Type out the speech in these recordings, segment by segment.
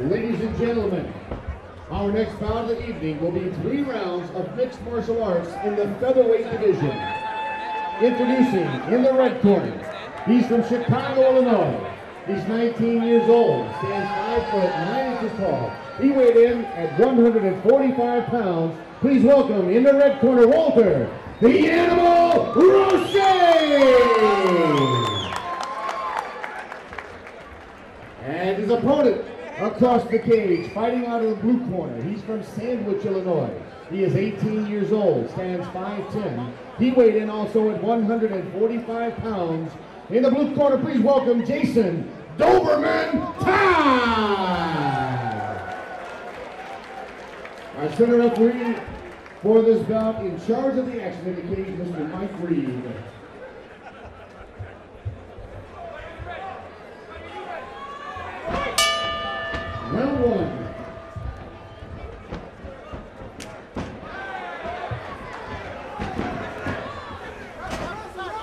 Ladies and gentlemen, our next bout of the evening will be 3 rounds of mixed martial arts in the featherweight division. Introducing, in the red corner, he's from Chicago, Illinois. He's 19 years old, stands 5'9" tall. He weighed in at 145 pounds. Please welcome, in the red corner, Walter, the Animal Rochet! And his opponent across the cage, fighting out of the blue corner. He's from Sandwich, Illinois. He is 18 years old, stands 5'10". He weighed in also at 145 pounds. In the blue corner, please welcome Jason Doberman Time! Our center referee for this bout, in charge of the action in the cage, Mr. Mike Reed. Round 1. And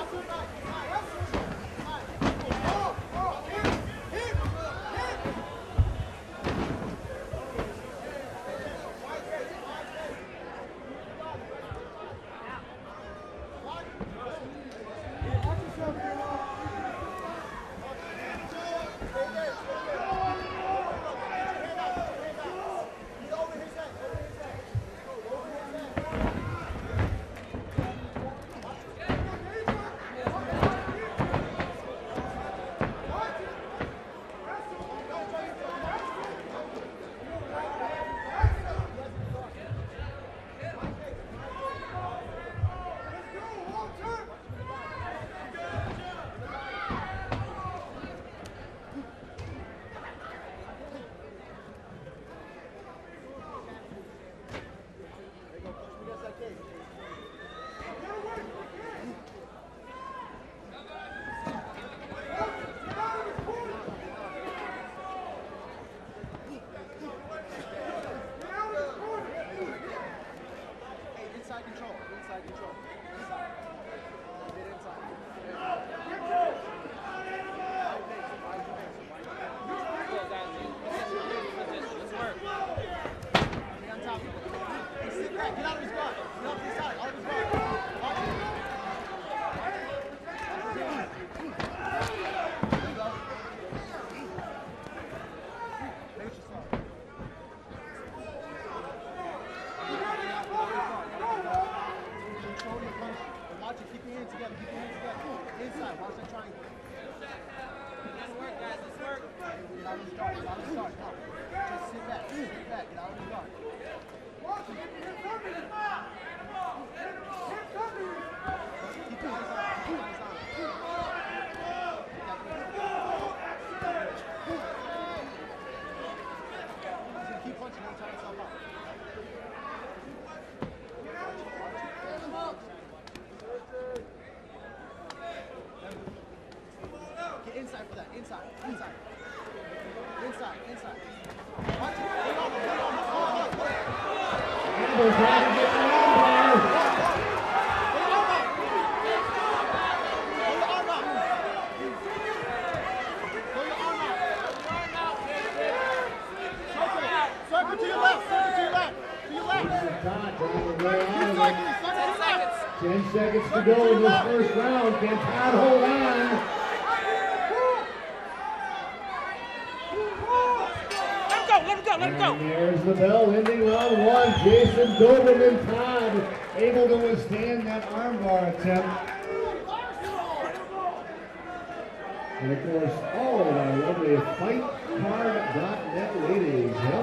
of course, all of our lovely FightCard.net ladies. Hello.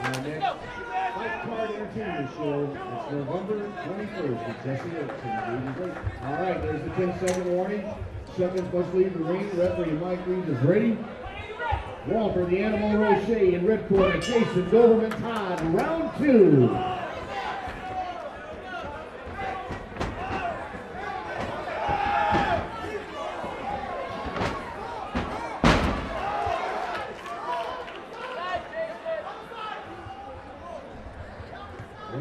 Our next FightCard Entertainment Show is November 21st at Jesse Oaks. All right, there's the 10-second warning. Seconds must leave the ring. Referee Mike Green is ready. Walter the Animal Rochet in red corner, Jason Doberman Todd, round 2.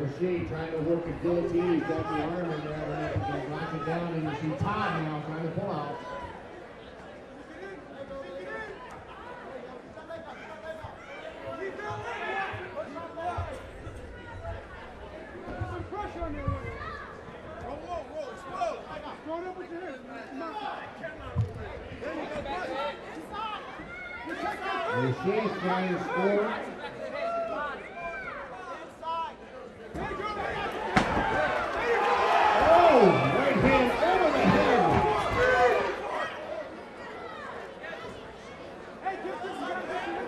Rochet trying to work a guillotine. He's got the arm in there. He's knocked it down, and you see Todd now trying to pull out. Rochet's trying to score. Oh, right hand over the head.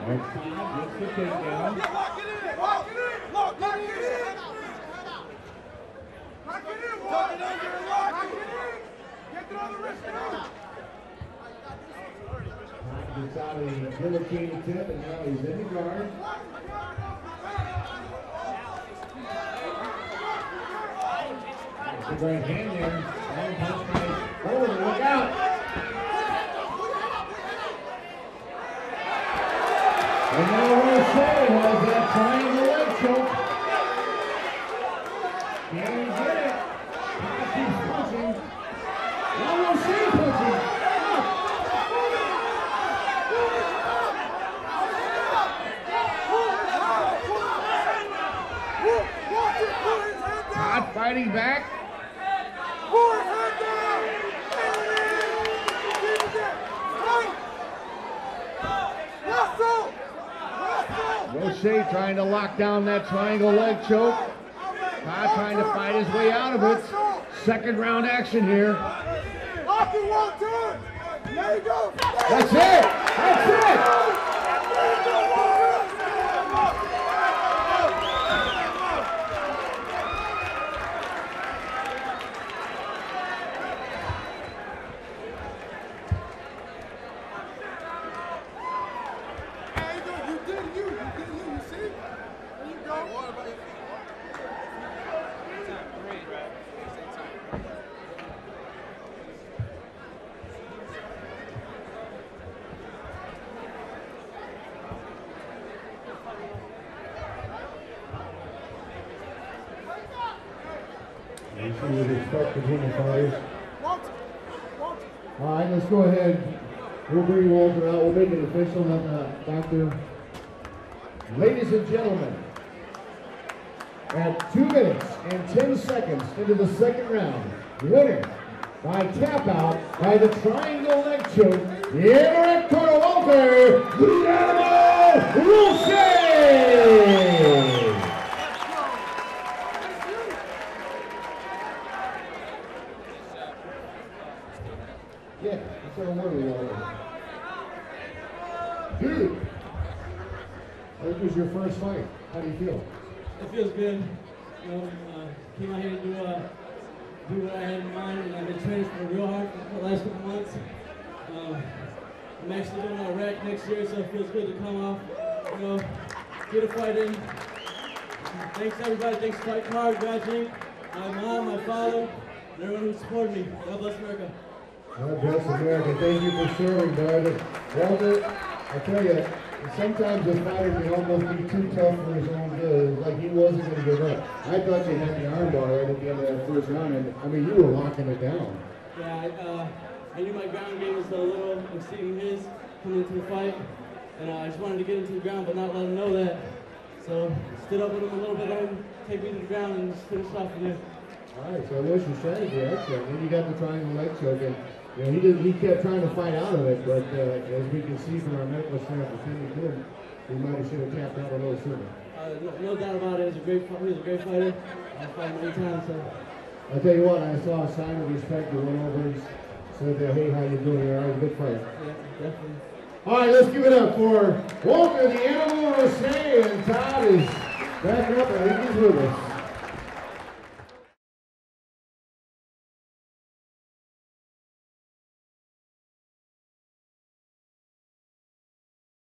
Right side gets the takedown. Lock it in. Get it on the wrist now. Gets out of the guillotine tip, and now he's in the guard. That's a great hand there. Oh, look out! And now Rochet has that triangle leg choke. Can he get it? He's punching. Now Rochet punches. Fighting back. Rochet trying to lock down that triangle leg choke. Todd trying to fight his way out of it. Second round action here. That's it. That's it. All right, let's go ahead. We'll bring Walter out. We'll make it official, Doctor. Ladies and gentlemen, at 2 minutes and 10 seconds into the second round, winner by tap out by the triangle leg choke, the Indirect Corner, Walter the Animal Rochet. Dude, this was your first fight. How do you feel? It feels good. You know, came out here to do what I had in mind, and I've been training for real hard for the last couple months. I'm actually going to Iraq next year, so it feels good to come off, you know, get a fight in. Thanks everybody. Thanks Fight Card, Grudging, my mom, my father, and everyone who supported me. God bless America. God bless America. Thank you for serving, bud. Walter, I tell you, sometimes a fighter can almost be too tough for his own good. Like, he wasn't going to give up. I thought you had the armbar right at the end of that first round, and I mean, you were locking it down. Yeah, I knew my ground game was a little exceeding his coming into the fight, and I just wanted to get him to the ground but not let him know that. So, stood up with him a little bit, let him take me to the ground and just finished off with him. All right, so there's your strategy, excellent. Then you got the triangle leg choke. You know, he kept trying to fight out of it, but as we can see from our medical staff, we might have should have tapped out a little sooner. No doubt about it. He was a great fighter. I fought many times. So. I tell you what, I saw a sign of respect. He went over and said, that, "Hey, how you doing? You're all right, good fight." Yeah, definitely. All right, let's give it up for Walter the Animal Rochet, and Todd is back up and he's with us.